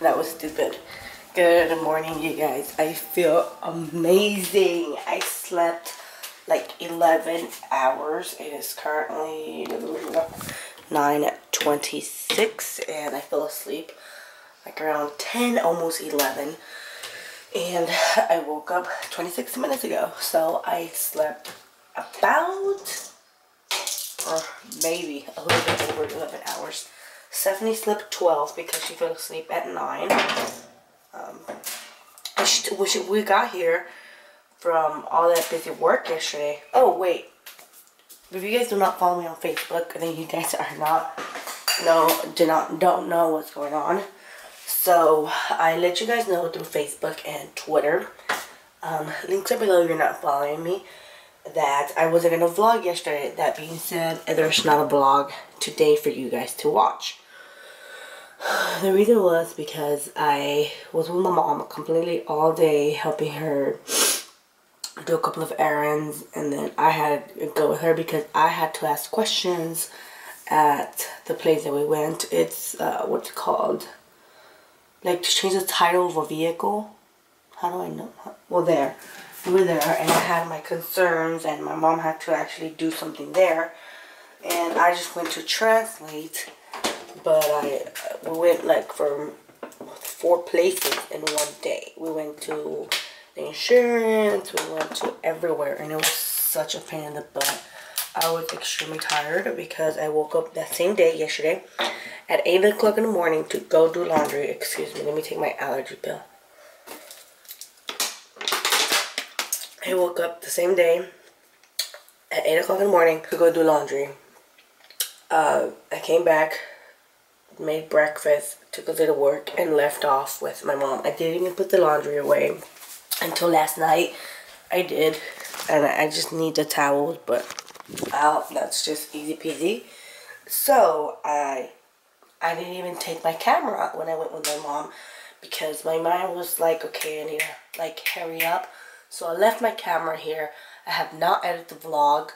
That was stupid. Good morning, you guys. I feel amazing. I slept like 11 hours. It is currently 9:26 and I fell asleep like around 10, almost 11. And I woke up 26 minutes ago. So I slept about, or maybe a little bit over 11 hours. Stephanie slept 12 because she fell asleep at 9. We got here from all that busy work yesterday. Oh, wait. If you guys do not follow me on Facebook, then you guys are not, don't know what's going on. So, I let you guys know through Facebook and Twitter. Links are below if you're not following me. That I wasn't going to vlog yesterday. That being said, there's not a vlog today for you guys to watch. The reason was because I was with my mom completely all day, helping her do a couple of errands, and then I had to go with her because I had to ask questions at the place that we went. It's what's it called, like, to change the title of a vehicle. How do I know? Well, there we were there, and I had my concerns, and my mom had to actually do something there, and I just went to translate. But we went like from 4 places in one day. We went to the insurance, we went to everywhere, and it was such a pain in the butt. I was extremely tired because I woke up that same day yesterday at 8 o'clock in the morning to go do laundry. Excuse me, let me take my allergy pill. I woke up the same day at 8 o'clock in the morning to go do laundry. I came back, made breakfast, took a day to work, and left off with my mom. I didn't even put the laundry away until last night. I did, and I just need the towels, but that's just easy peasy. So I didn't even take my camera out when I went with my mom because my mind was like, okay, I need to like hurry up. So I left my camera here. I have not edited the vlog.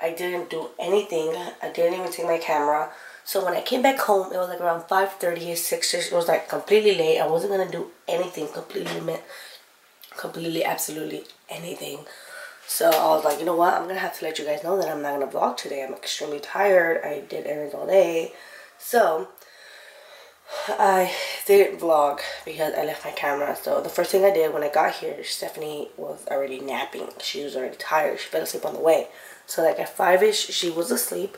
I didn't do anything. I didn't even take my camera. So when I came back home, it was like around 5:30, 6:00. It was like completely late. I wasn't gonna do anything, completely, absolutely anything. So I was like, you know what? I'm gonna have to let you guys know that I'm not gonna vlog today. I'm extremely tired. I did errands all day, so I didn't vlog because I left my camera. So the first thing I did when I got here, Stephanie was already napping. She was already tired. She fell asleep on the way. So like at 5-ish, she was asleep.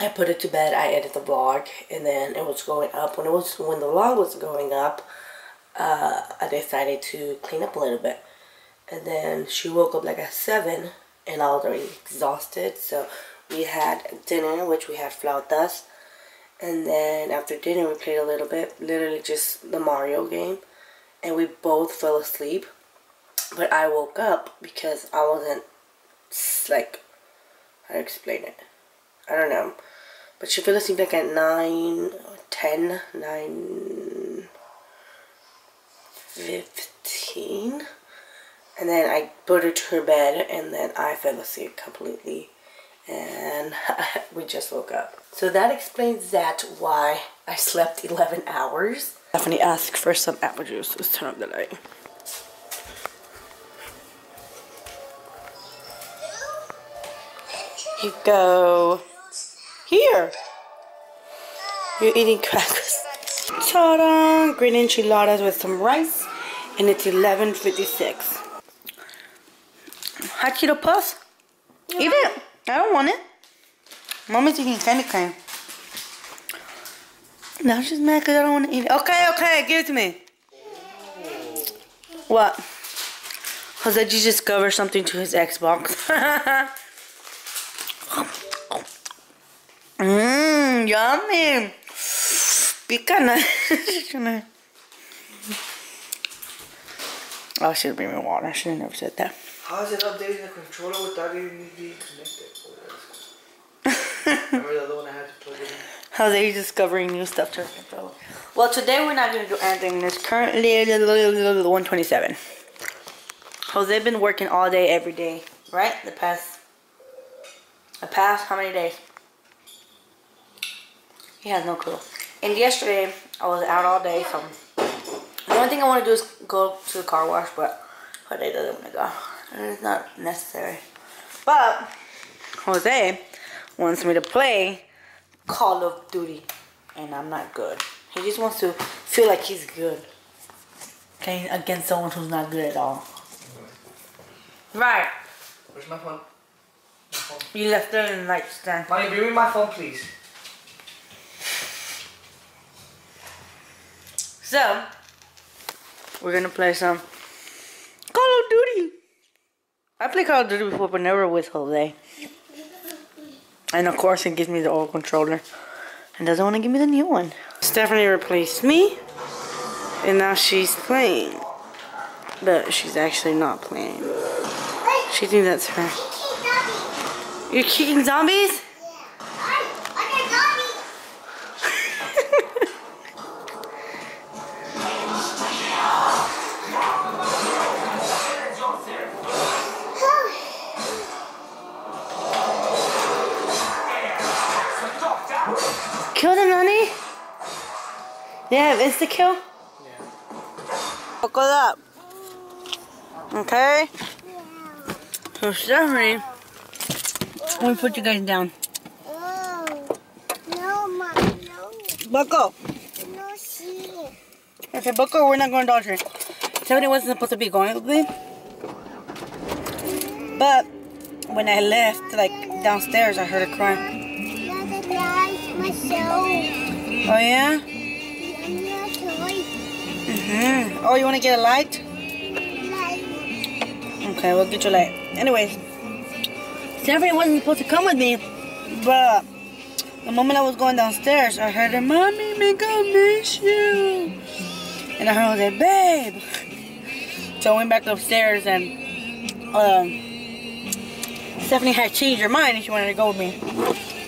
I put it to bed. I edited the vlog, and then it was going up. When the vlog was going up, I decided to clean up a little bit. And then she woke up like at 7, and I was already exhausted. So we had dinner, which we had flautas. And then after dinner, we played a little bit, literally just the Mario game. And we both fell asleep. But I woke up because I wasn't, like, how to explain it? I don't know. But she fell asleep like at 9:15. And then I put her to her bed, and then I fell asleep completely. And we just woke up. So that explains that, why I slept 11 hours. Stephanie asked for some apple juice. Let's turn up the light. You go. Here! You're eating crackers. Ta-da! Green enchiladas with some rice, and it's 11:56. Hot Cheeto Puffs? Yeah. Eat it! I don't want it. Mommy's eating candy cane. Now she's mad because I don't want to eat it. Okay, okay, give it to me. What? Jose discovered something to his Xbox. Mmm, yummy. Pica nice. Oh, she'll bring me water. She never said that. How is it updating the controller without even being connected? Remember the other one I had to plug it in? How they discovering new stuff to the controller? Well, today we're not going to do anything. It's currently 1:27. Jose been working all day, every day, right? The past how many days? He has no clue. And yesterday, I was out all day, so the only thing I want to do is go to the car wash, but Jose doesn't want to go. And it's not necessary. But Jose wants me to play Call of Duty, and I'm not good. He just wants to feel like he's good. Okay, against someone who's not good at all. Right. Where's my phone? My phone. You left it in the nightstand. Mommy, bring me my phone, please. So, we're gonna play some Call of Duty. I played Call of Duty before, but never with Jose. And of course, it gives me the old controller and doesn't want to give me the new one. Stephanie replaced me, and now she's playing. But she's actually not playing. She thinks that's her. Kicking. You're kicking zombies? Kill them, honey? They have insta-kill? Yeah. Hook it up. Okay? Yeah. So, Stephanie, let me put you guys down. Oh. No, Mom, no. Buckle. No, she. Okay, Buckle, we're not going to Dollar Tree. Stephanie wasn't supposed to be going with me. But when I left, like, downstairs, I heard her cry. Oh yeah? Mm-hmm. Oh, you want to get a light? Okay, we'll get you a light. Anyways, Stephanie wasn't supposed to come with me, but the moment I was going downstairs, I heard her, Mommy, make I miss you. And I heard her, babe. So I went back upstairs and Stephanie had changed her mind and she wanted to go with me.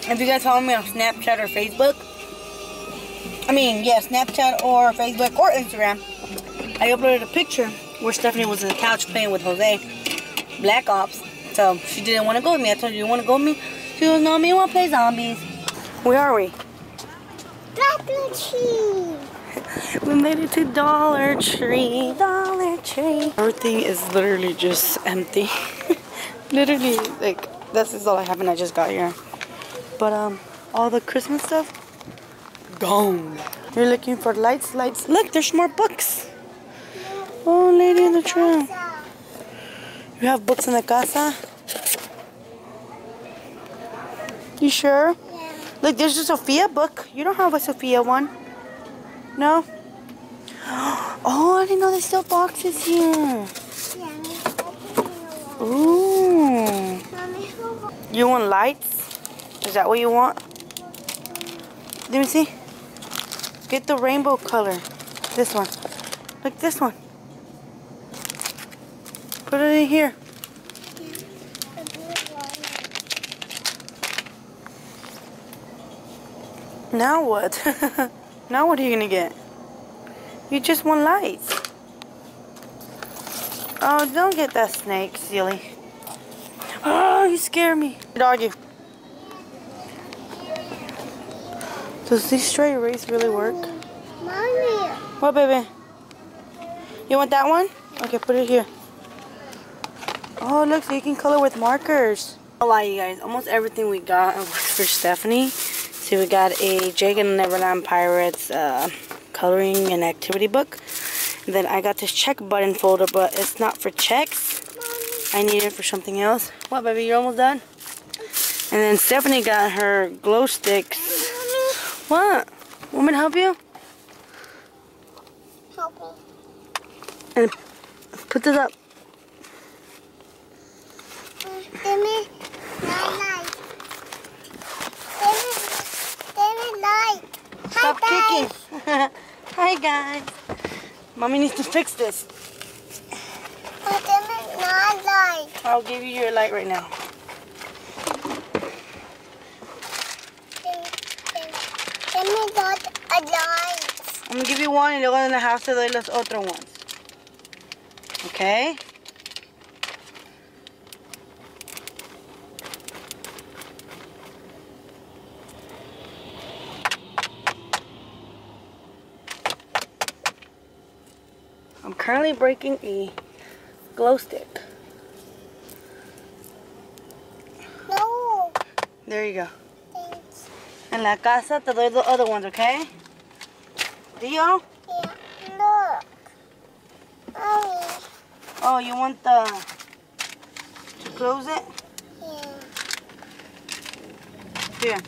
If you guys follow me on Snapchat or Facebook, Snapchat or Facebook or Instagram, I uploaded a picture where Stephanie was on the couch playing with Jose, Black Ops. So she didn't want to go with me. I told her, you want to go with me? She goes, no, me, I want to play zombies. Where are we? Dollar Tree. We made it to Dollar Tree. Dollar Tree. Everything is literally just empty. Literally, like, this is all I have and I just got here. But all the Christmas stuff. Gone. You're looking for lights, lights. Look, there's more books. Oh, lady in the tram. You have books in the casa? You sure? Yeah. Look, there's a Sophia book. You don't have a Sophia one. No? Oh, I didn't know there's still boxes here. Ooh. You want lights? Is that what you want? Let me see. Get the rainbow color. This one. Like this one. Put it in here. Now what? Now what are you gonna get? You just want lights. Oh, don't get that snake, silly. Oh, you scare me. Doggy. Does this stray erase really work? Mommy. What, baby? You want that one? Okay, put it here. Oh, look, so you can color with markers. I'll lie, you guys. Almost everything we got was for Stephanie. So we got a Jake and Neverland Pirates coloring and activity book. And then I got this check button folder, but it's not for checks. Mommy. I need it for something else. What, baby? You're almost done? And then Stephanie got her glow sticks. What? Want me to help you? Help me. And put this up. Give me light. Stop kicking. Hi, guys. Mommy needs to fix this. Give me light. I'll give you your light right now. I'm gonna give you one y luego en la house te doy los otros ones. Okay? currently breaking a glow stick. No. There you go. Thanks. En la casa te doy the other ones, okay? Dio? Yeah. Look. Mommy. Oh, you want the... to close it? Yeah. Here. Yeah.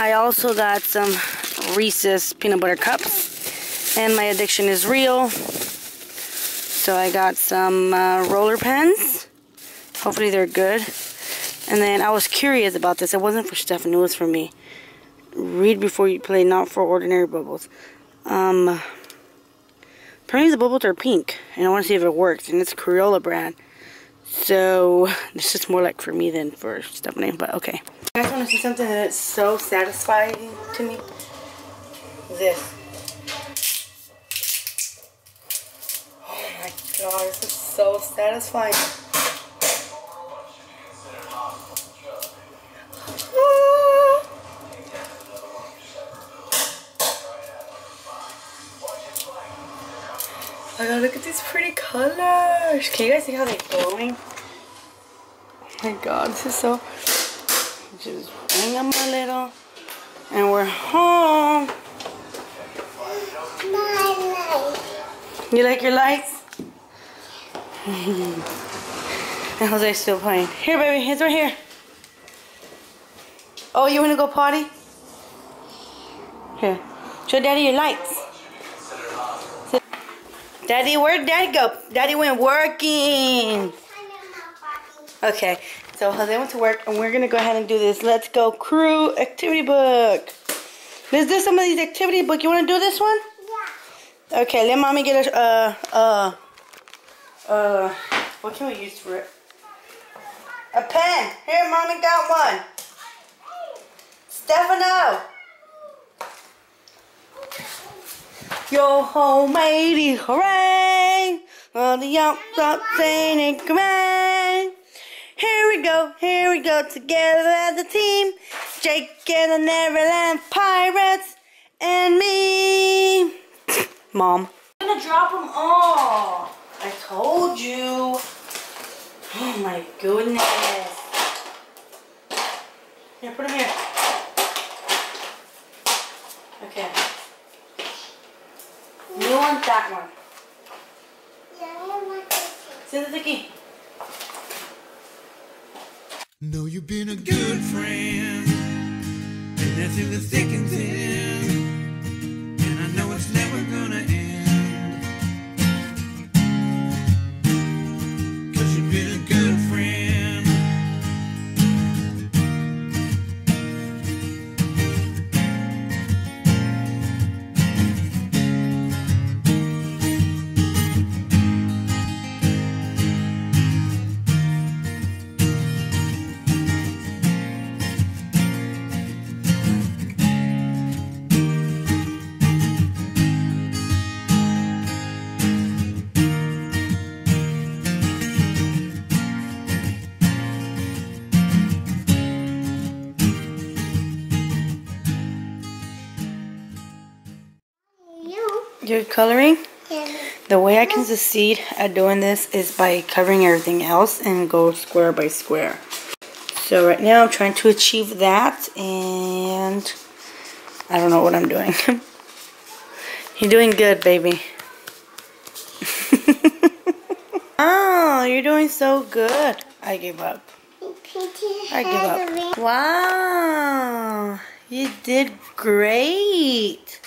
I also got some Reese's peanut butter cups, and my addiction is real. So I got some roller pens. Hopefully they're good. And then I was curious about this. It wasn't for Stephanie, it was for me. Read before you play, not for ordinary bubbles. Apparently the bubbles are pink, and I want to see if it works. And it's Crayola brand. So this is more like for me than for Stephanie, but okay. I just want to see something that's so satisfying to me. This. Oh my god, this is so satisfying. Oh my god, look at these pretty colors. Can you guys see how they're glowing? Oh my god, this is so... Just bring up my little... And we're home. My lights. You like your lights? And Jose's still playing. Here, baby, it's right here. Oh, you want to go potty? Here. Show Daddy your lights. Daddy, where'd Daddy go? Daddy went working. Okay, so Jose went to work, and we're gonna go ahead and do this Let's Go Crew activity book. Let's do some of these activity book. You wanna do this one? Yeah. Okay, let mommy get a what can we use for it? A pen. Here, mommy got one. Stefano. Yo ho, matey, hooray! All the outside saying it, hooray! Here we go, together as a team. Jake and the Neverland Pirates and me. Mom. I'm gonna drop them all. I told you. Oh my goodness. Here, put them here. Okay. You want that one? Yeah, I want this one. No, you've been a good friend, and that's in the thick and thin, and I know it's never gonna end, 'cause you've been a good You're coloring? Yeah. The way I can succeed at doing this is by covering everything else and go square by square. So right now I'm trying to achieve that, and I don't know what I'm doing. You're doing good, baby. Oh, you're doing so good. I give up. I give up. Wow. You did great.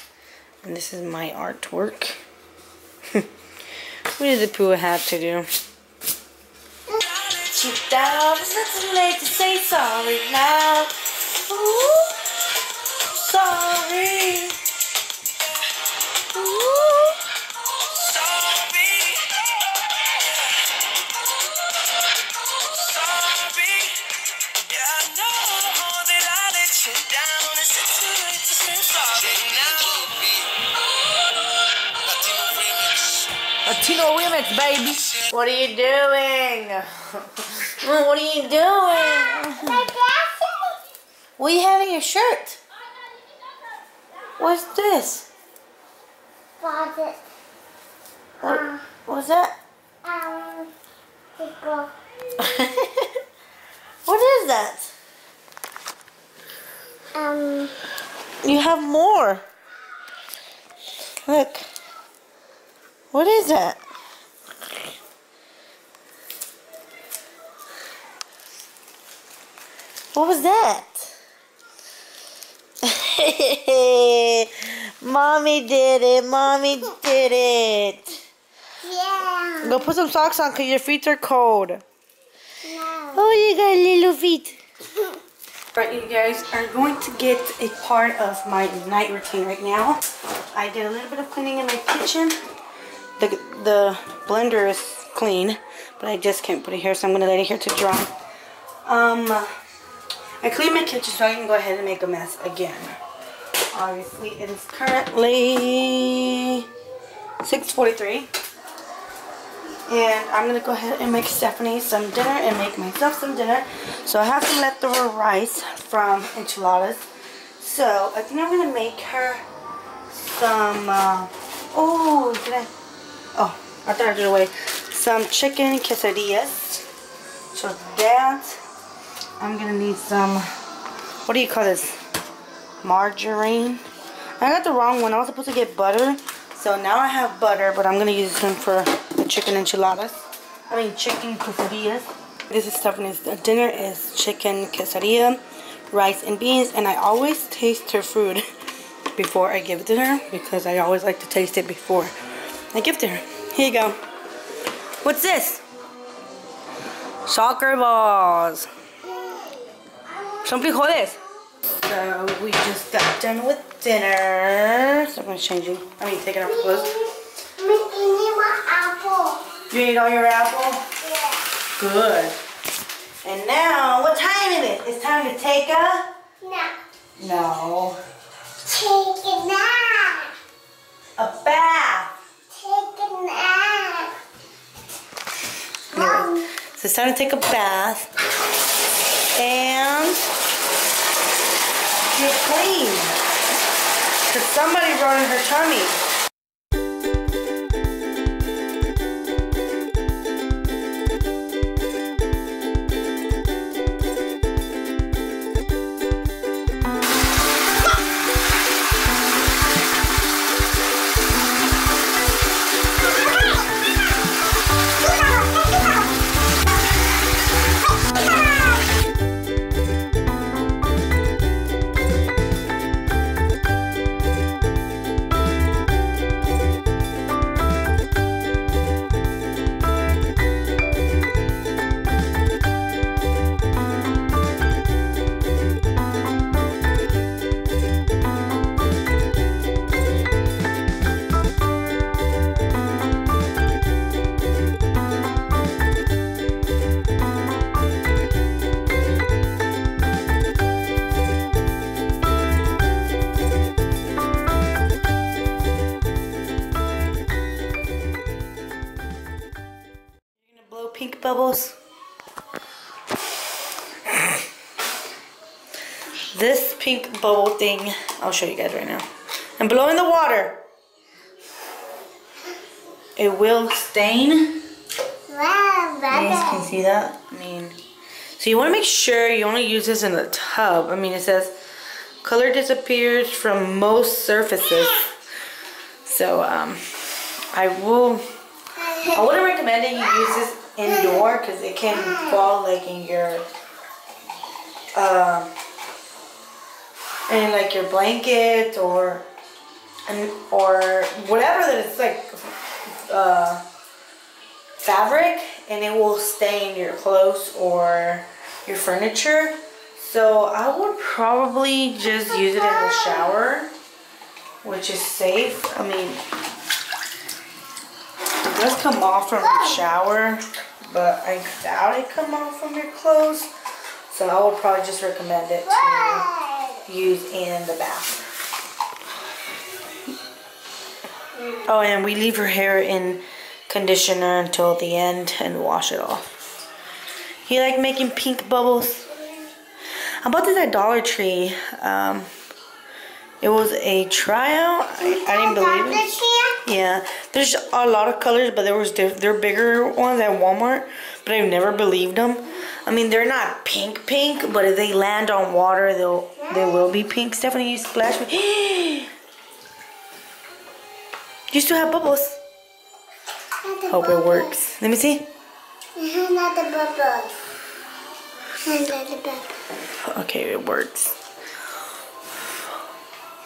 And this is my artwork. What did the Pooh have to do? She thought it was too late to say sorry now. Ooh, sorry. Ooh, sorry. Sorry. Yeah, I know that I let you down. It's too late to say sorry now. Latino remix, baby. What are you doing? What are you doing? We're having a shirt. What's this? What's that? What is that? You have more. Look. What is that? What was that? Mommy did it. Mommy did it. Yeah. Go put some socks on because your feet are cold. No. Oh, you got little feet. Alright, you guys are going to get a part of my night routine right now. I did a little bit of cleaning in my kitchen. The blender is clean, but I just can't put it here, so I'm going to let it here to dry. I cleaned my kitchen so I can go ahead and make a mess again. Obviously, it is currently 6:43. And I'm going to go ahead and make Stephanie some dinner and make myself some dinner. So I have some leftover rice from enchiladas. So I think I'm going to make her some, I thought I threw it away. Some chicken quesadillas. So that, I'm going to need some, what do you call this? Margarine. I got the wrong one. I was supposed to get butter. So now I have butter, but I'm going to use them for chicken enchiladas. I mean chicken quesadillas. This is Stephanie's dinner is chicken quesadilla, rice and beans, and I always taste her food before I give it to her because I always like to taste it before I give it to her. Here you go. What's this? Soccer balls. Some frijoles. So we just got done with dinner. So I'm gonna change you. I mean take it off clothes. You ate all your apple? Yeah. Good. And now, what time is it? It's time to take a... nap. No. Take a nap. A bath. Take a nap. No. So it's time to take a bath. And... get clean. Because somebody brought in her tummy. Pink Bubbles. This pink bubble thing, I'll show you guys right now. And blow in the water. It will stain. Wow, you guys can see that? I mean, so you want to make sure you only use this in a tub. I mean, it says color disappears from most surfaces. So I wouldn't recommend it. You use this indoor because it can fall like in your your blanket or whatever that it's like fabric, and it will stain your clothes or your furniture. So I would probably just use it in the shower, which is safe. I mean, it does come off from the shower, but I doubt it come off from your clothes. So I would probably just recommend it to use in the bathroom. Oh, and we leave her hair in conditioner until the end and wash it off. You like making pink bubbles? I bought this at Dollar Tree. It was a tryout. I didn't believe it. Yeah, there's a lot of colors, but there was they're bigger ones at Walmart, but I've never believed them. I mean, they're not pink, but if they land on water, they will be pink. Stephanie, you splashed me. You still have bubbles. Hope it works. Let me see. Not the bubbles. Okay, it works.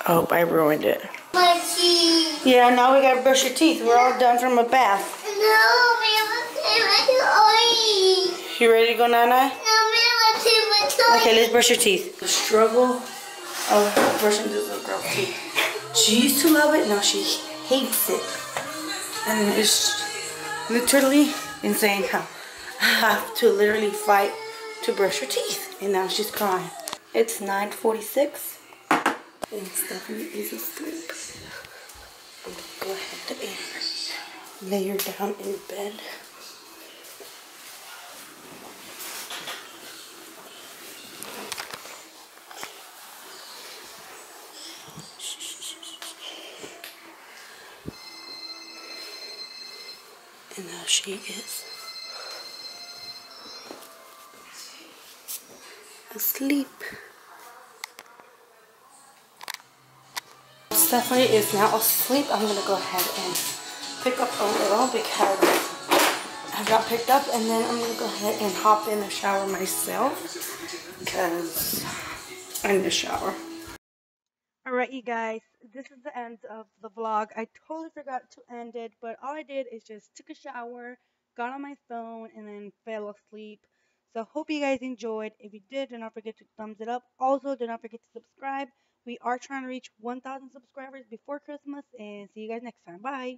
Oh, I ruined it. My teeth. Yeah, now we gotta brush your teeth. We're all done from a bath. No, I want to oil. You ready to go, Nana? No, okay, let's brush your teeth. The struggle of brushing this little girl's teeth. She used to love it, now she hates it. And it's literally insane how I have to literally fight to brush her teeth, and now she's crying. It's 9:46, and Stephanie is asleep. I'm gonna go ahead and lay her down in bed. And now she is asleep. Stephanie is now asleep. I'm gonna go ahead and pick up a little because I got picked up, and then I'm gonna go ahead and hop in the shower myself because I'm in the shower. Alright, you guys, this is the end of the vlog. I totally forgot to end it, but all I did is just took a shower, got on my phone, and then fell asleep. So hope you guys enjoyed. If you did, do not forget to thumbs it up. Also, do not forget to subscribe. We are trying to reach 1,000 subscribers before Christmas. And see you guys next time. Bye.